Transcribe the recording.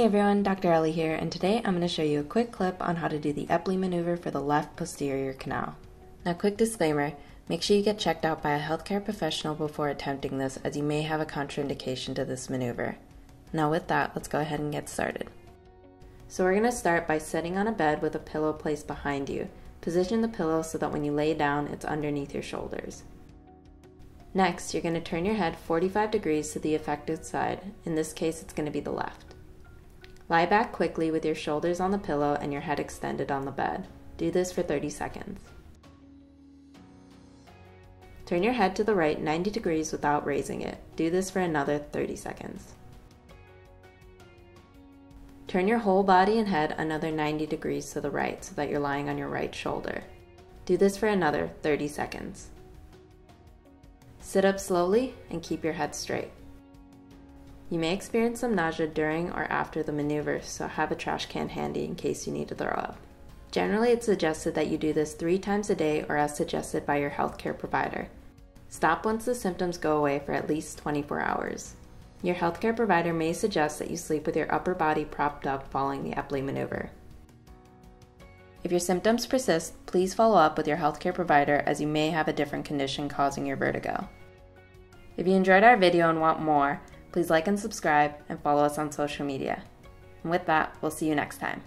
Hey everyone, Dr. Ellie here, and today I'm going to show you a quick clip on how to do the Epley maneuver for the left posterior canal. Now, quick disclaimer, make sure you get checked out by a healthcare professional before attempting this, as you may have a contraindication to this maneuver. Now with that, let's go ahead and get started. So we're going to start by sitting on a bed with a pillow placed behind you. Position the pillow so that when you lay down, it's underneath your shoulders. Next, you're going to turn your head 45 degrees to the affected side. In this case, it's going to be the left. Lie back quickly with your shoulders on the pillow and your head extended on the bed. Do this for 30 seconds. Turn your head to the right 90 degrees without raising it. Do this for another 30 seconds. Turn your whole body and head another 90 degrees to the right so that you're lying on your right shoulder. Do this for another 30 seconds. Sit up slowly and keep your head straight. You may experience some nausea during or after the maneuver, so have a trash can handy in case you need to throw up. Generally, it's suggested that you do this 3 times a day or as suggested by your healthcare provider. Stop once the symptoms go away for at least 24 hours. Your healthcare provider may suggest that you sleep with your upper body propped up following the Epley maneuver. If your symptoms persist, please follow up with your healthcare provider, as you may have a different condition causing your vertigo. If you enjoyed our video and want more, please like and subscribe and follow us on social media. And with that, we'll see you next time.